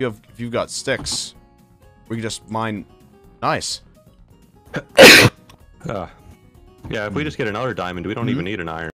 You have, if you've got sticks, we can just mine. Nice. Yeah, if we just get another diamond, we don't even need an iron.